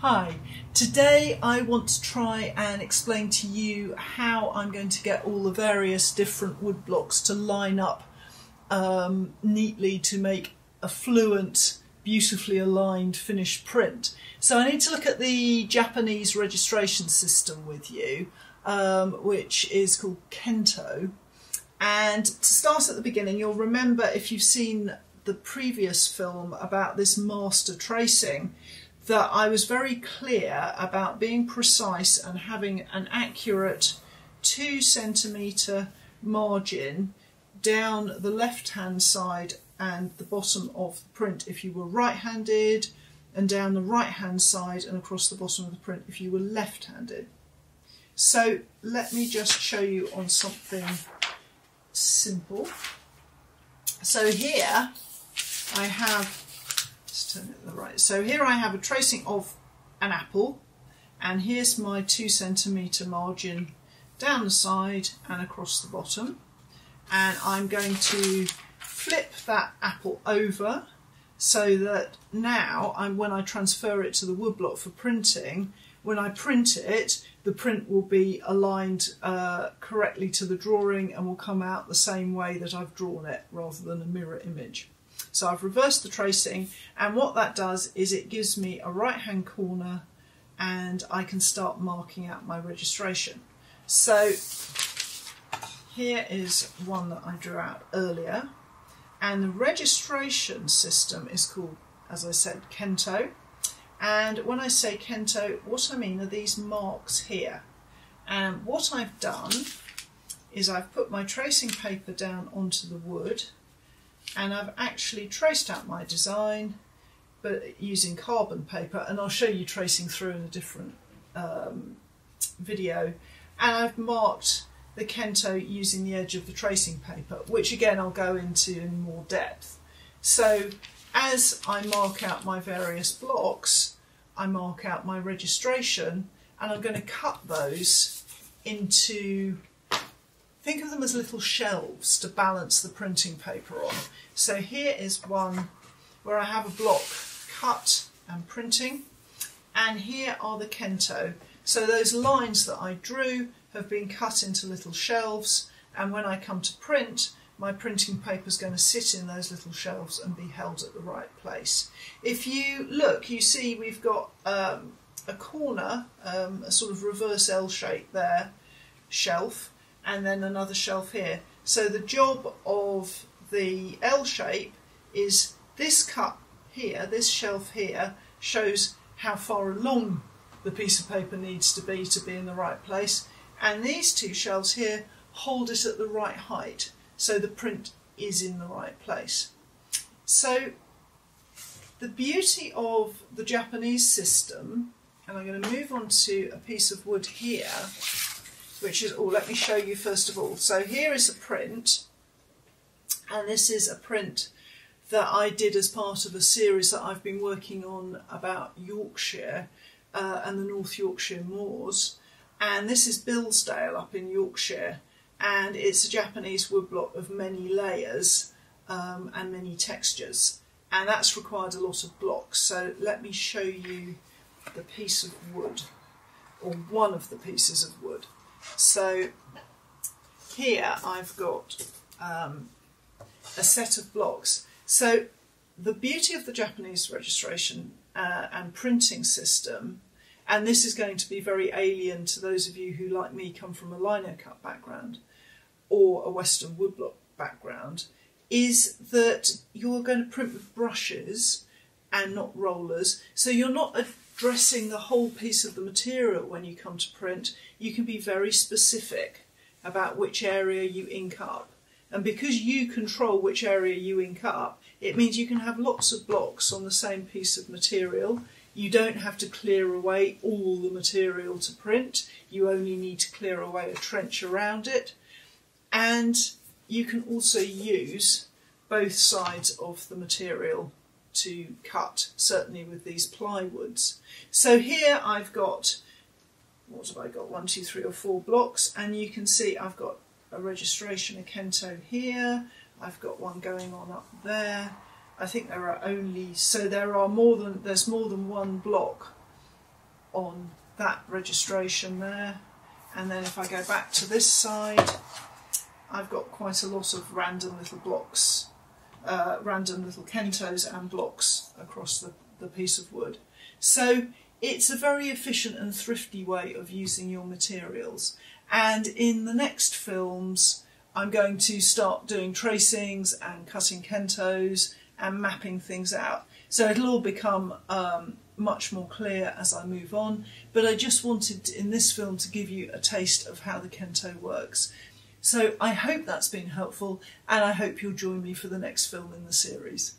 Hi, today I want to try and explain to you how I'm going to get all the various different wood blocks to line up neatly to make a fluent, beautifully aligned finished print. So I need to look at the Japanese registration system with you, which is called Kento. And to start at the beginning, you'll remember if you've seen the previous film about this master tracing, that I was very clear about being precise and having an accurate 2 centimetre margin down the left-hand side and the bottom of the print if you were right-handed, and down the right-hand side and across the bottom of the print if you were left-handed. So let me just show you on something simple. So here I have, let's turn it to the right. So here I have a tracing of an apple, and here's my 2 centimetre margin down the side and across the bottom. And I'm going to flip that apple over so that now when I transfer it to the woodblock for printing, when I print it, the print will be aligned correctly to the drawing and will come out the same way that I've drawn it rather than a mirror image. So I've reversed the tracing, and what that does is it gives me a right hand corner and I can start marking out my registration. So here is one that I drew out earlier, and the registration system is called, as I said, Kento. And when I say Kento, what I mean are these marks here. And what I've done is I've put my tracing paper down onto the wood, and I've actually traced out my design, but using carbon paper, and I'll show you tracing through in a different video. And I've marked the Kento using the edge of the tracing paper, which again I'll go into in more depth. So as I mark out my various blocks, I mark out my registration, and I'm going to cut those into, think of them as little shelves to balance the printing paper on. So here is one where I have a block cut and printing, and here are the Kento. So those lines that I drew have been cut into little shelves, and when I come to print, my printing paper is going to sit in those little shelves and be held at the right place. If you look, you see we've got a corner, a sort of reverse L shape there, shelf, and then another shelf here. So the job of the L shape is this cut here, this shelf here, shows how far along the piece of paper needs to be in the right place. And these two shelves here hold it at the right height, so the print is in the right place. So the beauty of the Japanese system, and I'm going to move on to a piece of wood here, which is, oh, let me show you first of all. So here is a print, and this is a print that I did as part of a series that I've been working on about Yorkshire and the North Yorkshire Moors. And this is Bilsdale up in Yorkshire, and it's a Japanese woodblock of many layers and many textures. And that's required a lot of blocks. So let me show you the piece of wood, or one of the pieces of wood. So here I've got a set of blocks. So the beauty of the Japanese registration and printing system, and this is going to be very alien to those of you who, like me, come from a lino cut background or a Western woodblock background, is that you're going to print with brushes and not rollers. So you're not addressing the whole piece of the material when you come to print. You can be very specific about which area you ink up. And because you control which area you ink up, it means you can have lots of blocks on the same piece of material. You don't have to clear away all the material to print. You only need to clear away a trench around it. And you can also use both sides of the material to cut, certainly with these plywoods. So here I've got, what have I got, 1, 2, 3 or 4 blocks, and you can see I've got a registration, a Kento here, I've got one going on up there. I think there are more than one block on that registration there. And then if I go back to this side, I've got quite a lot of random little blocks, random little kentos and blocks across the piece of wood. So it's a very efficient and thrifty way of using your materials. And in the next films, I'm going to start doing tracings and cutting kentos and mapping things out. So it'll all become much more clear as I move on. But I just wanted in this film to give you a taste of how the kento works. So I hope that's been helpful, and I hope you'll join me for the next film in the series.